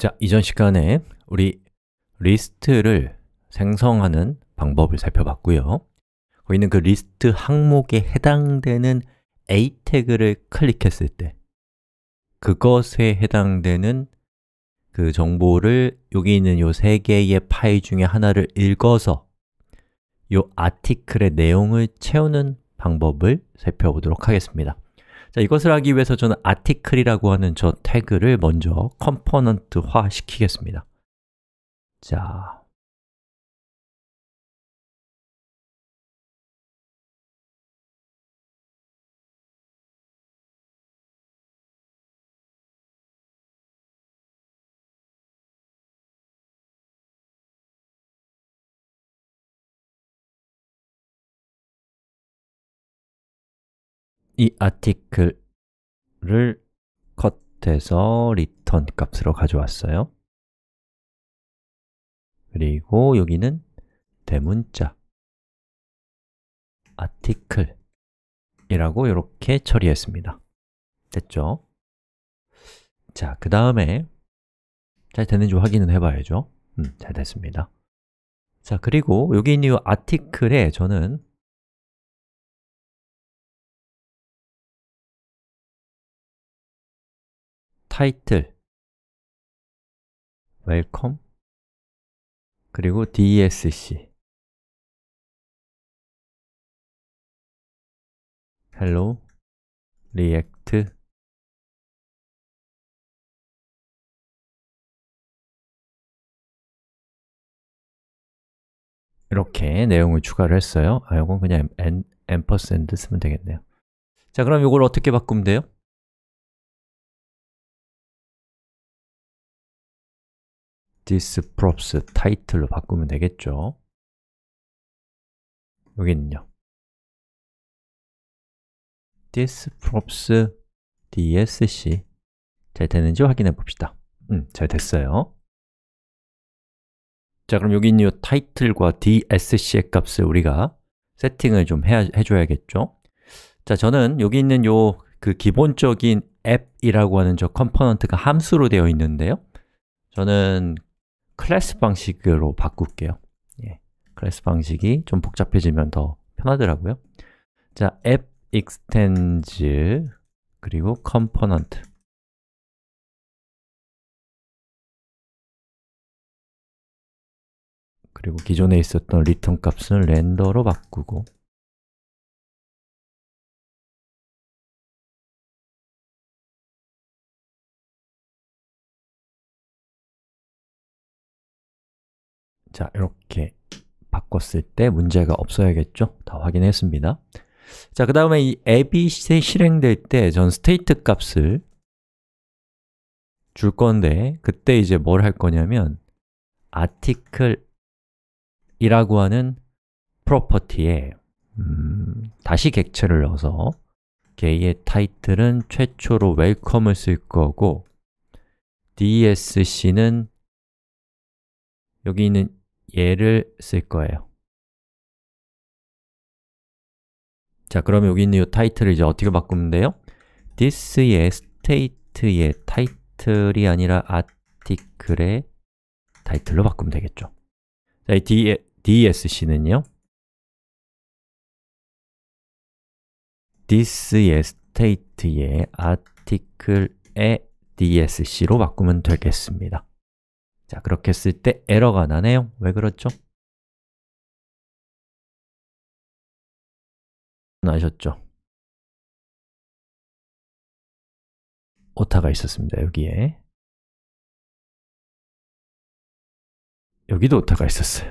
자, 이전 시간에 우리 리스트를 생성하는 방법을 살펴봤고요. 거기 있는 그 리스트 항목에 해당되는 A 태그를 클릭했을 때 그것에 해당되는 그 정보를 여기 있는 요 세 개의 파일 중에 하나를 읽어서 요 아티클의 내용을 채우는 방법을 살펴보도록 하겠습니다. 자, 이것을 하기 위해서 저는 article이라고 하는 저 태그를 먼저 컴포넌트화 시키겠습니다. 자, 이 article를 컷해서 return 값으로 가져왔어요. 그리고 여기는 대문자 article이라고 이렇게 처리했습니다. 됐죠? 자, 그 다음에 잘 되는지 확인은 해봐야죠. 잘 됐습니다. 자, 그리고 여기 있는 이 article에 저는 타이틀, 웰컴, 그리고 DSC, 헬로, 리액트, 이렇게 내용을 추가를 했어요. 아, 이건 그냥 &쓰면 되겠네요. 자, 그럼 이걸 어떻게 바꾸면 돼요? this props title로 바꾸면 되겠죠. 여기는요, this props dsc 잘 되는지 확인해 봅시다. 잘 됐어요. 자, 그럼 여기 있는 이 title과 dsc의 값을 우리가 세팅을 좀 해줘야겠죠. 자, 저는 여기 있는 요 그 기본적인 앱이라고 하는 저 컴포넌트가 함수로 되어 있는데요, 저는 클래스 방식으로 바꿀게요. 예, 클래스 방식이 좀 복잡해지면 더 편하더라고요. 자, app extends 그리고 component 그리고 기존에 있었던 return 값은 render로 바꾸고 자, 이렇게 바꿨을 때 문제가 없어야겠죠? 다 확인했습니다. 자, 그 다음에 이 앱이 실행될 때 전 스테이트 값을 줄 건데 그때 이제 뭘 할 거냐면 article이라고 하는 프로퍼티에 다시 객체를 넣어서 걔의 타이틀은 최초로 웰컴을 쓸 거고 dsc는 여기 있는 얘를 쓸 거예요. 자, 그러면 여기 있는 이 타이틀을 이제 어떻게 바꾸면 돼요? this의 state의 타이틀이 아니라 article의 타이틀로 바꾸면 되겠죠. 자, 이 dsc는요, this의 state의 article의 dsc로 바꾸면 되겠습니다. 자, 그렇게 했을 때 에러가 나네요. 왜 그렇죠? 아셨죠? 오타가 있었습니다, 여기에. 여기도 오타가 있었어요.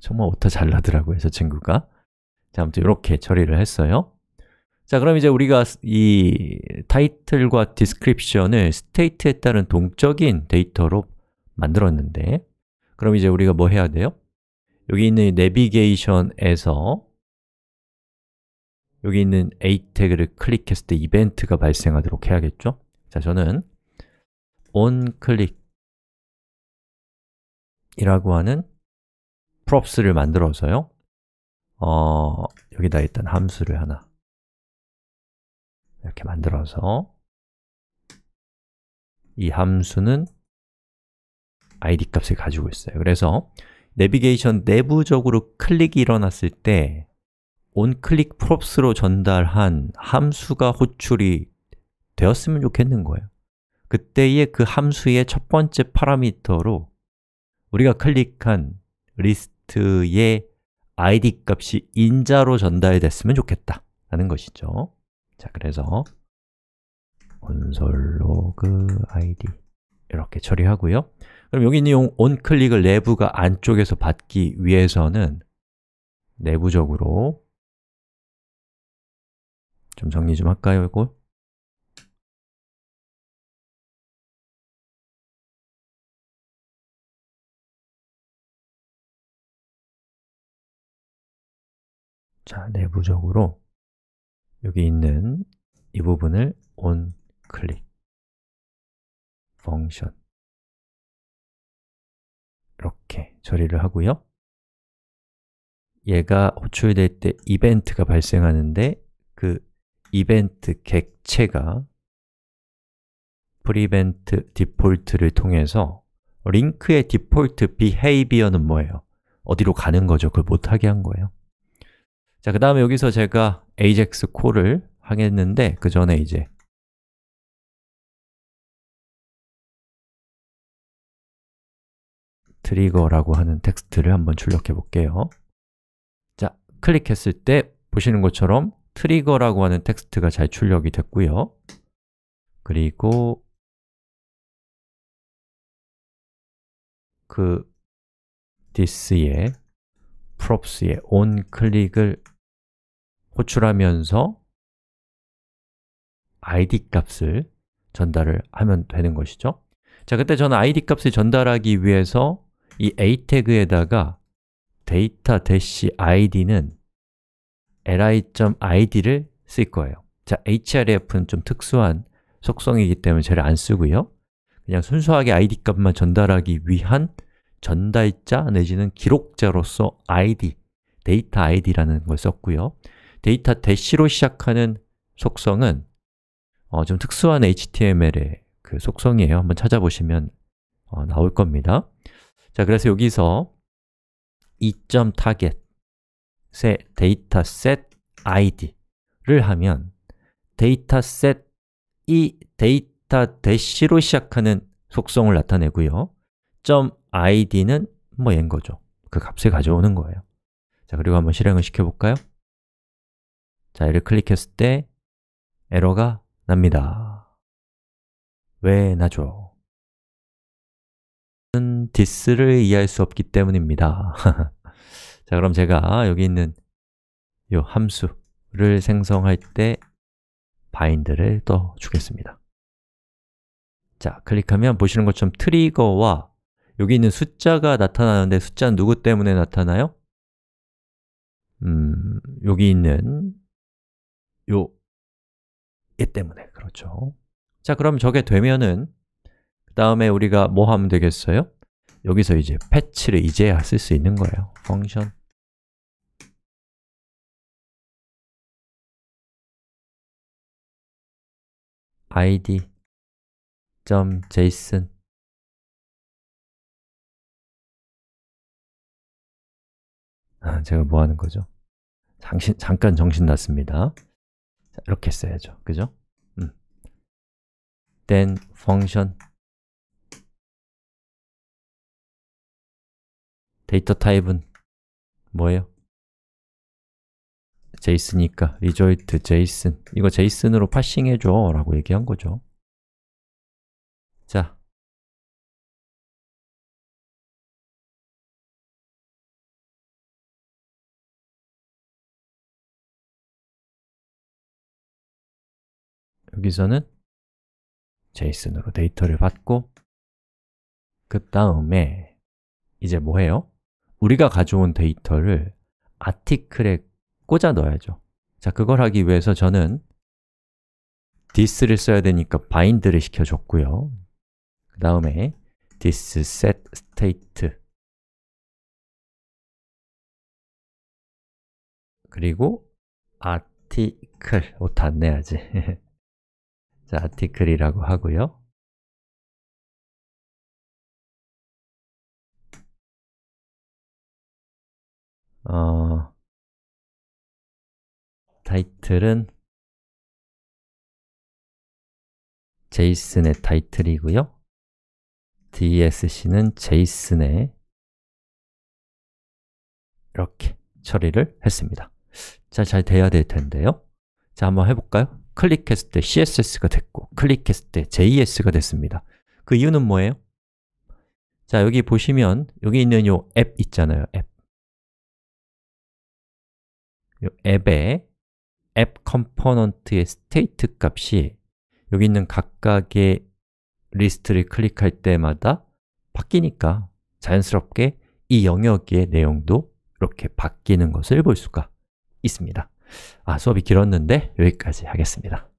정말 오타 잘 나더라고요, 저 친구가. 자, 아무튼 이렇게 처리를 했어요. 자, 그럼 이제 우리가 이 타이틀과 디스크립션을 스테이트에 따른 동적인 데이터로 만들었는데 그럼 이제 우리가 뭐 해야 돼요? 여기 있는 내비게이션에서 여기 있는 A 태그를 클릭했을 때 이벤트가 발생하도록 해야겠죠? 자, 저는 onClick이라고 하는 props를 만들어서요, 여기다 일단 함수를 하나 이렇게 만들어서 이 함수는 id 값을 가지고 있어요. 그래서 내비게이션 내부적으로 클릭이 일어났을 때 onClick props로 전달한 함수가 호출이 되었으면 좋겠는 거예요. 그때의 그 함수의 첫 번째 파라미터로 우리가 클릭한 리스트의 id 값이 인자로 전달됐으면 좋겠다라는 것이죠. 자, 그래서 console.log id 이렇게 처리하고요. 그럼 여기 있는 onClick을 내부가 안쪽에서 받기 위해서는 내부적으로 좀 정리 좀 할까요, 이거? 자, 내부적으로 여기 있는 이 부분을 onClick function 이렇게 처리를 하고요. 얘가 호출될 때 이벤트가 발생하는데 그 이벤트 객체가 prevent default를 통해서 링크의 default behavior는 뭐예요? 어디로 가는 거죠? 그걸 못하게 한 거예요. 자, 그 다음에 여기서 제가 ajax 콜을 하겠는데 그 전에 이제 트리거라고 하는 텍스트를 한번 출력해 볼게요. 자, 클릭했을 때 보시는 것처럼 트리거라고 하는 텍스트가 잘 출력이 됐고요. 그리고 그 this의 props의 onClick을 호출하면서 id 값을 전달을 하면 되는 것이죠. 자, 그때 저는 id 값을 전달하기 위해서 이 a 태그에다가 data-id는 li.id를 쓸 거예요. 자, href는 좀 특수한 속성이기 때문에 쟤를 안 쓰고요. 그냥 순수하게 id 값만 전달하기 위한 전달자 내지는 기록자로서 id, 데이터 id라는 걸 썼고요. 데이터-로 시작하는 속성은 좀 특수한 HTML의 그 속성이에요. 한번 찾아보시면 나올 겁니다. 자, 그래서 여기서 이.target의 데이터셋 id를 하면 데이터셋이 데이터-로 시작하는 속성을 나타내고요. .id는 뭐 얘인 거죠. 그 값을 가져오는 거예요. 자, 그리고 한번 실행을 시켜볼까요? 자, 얘를 클릭했을 때 에러가 납니다. 왜 나죠? this를 이해할 수 없기 때문입니다. 자, 그럼 제가 여기 있는 이 함수를 생성할 때 bind를 떠 주겠습니다. 자, 클릭하면 보시는 것처럼 트리거와 여기 있는 숫자가 나타나는데 숫자는 누구 때문에 나타나요? 여기 있는 얘 때문에, 그렇죠. 자, 그럼 저게 되면은 그 다음에 우리가 뭐 하면 되겠어요? 여기서 이제 패치를 이제야 쓸 수 있는 거예요. 펑션 id.json 제가 뭐 하는 거죠? 잠깐 정신 났습니다. 자, 이렇게 써야죠, 그죠? then function 데이터 타입은 뭐예요? JSON이니까 result JSON 이거 JSON으로 파싱해줘 라고 얘기한 거죠. 자, 여기서는 JSON으로 데이터를 받고 그 다음에 이제 뭐해요? 우리가 가져온 데이터를 아티클에 꽂아 넣어야죠. 자, 그걸 하기 위해서 저는 this를 써야 되니까 bind를 시켜줬고요. 그 다음에 this set state 그리고 article 다 안 내야지. 자, article이라고 하고요. 타이틀은 JSON의 타이틀이고요. DSC는 JSON에 이렇게 처리를 했습니다. 자, 잘 돼야 될 텐데요. 자, 한번 해볼까요? 클릭했을 때 CSS가 됐고, 클릭했을 때 JS가 됐습니다. 그 이유는 뭐예요? 자, 여기 보시면 여기 있는 요 앱 있잖아요, 앱. 요 앱의 앱 컴포넌트의 스테이트 값이 여기 있는 각각의 리스트를 클릭할 때마다 바뀌니까 자연스럽게 이 영역의 내용도 이렇게 바뀌는 것을 볼 수가 있습니다. 수업이 길었는데 여기까지 하겠습니다.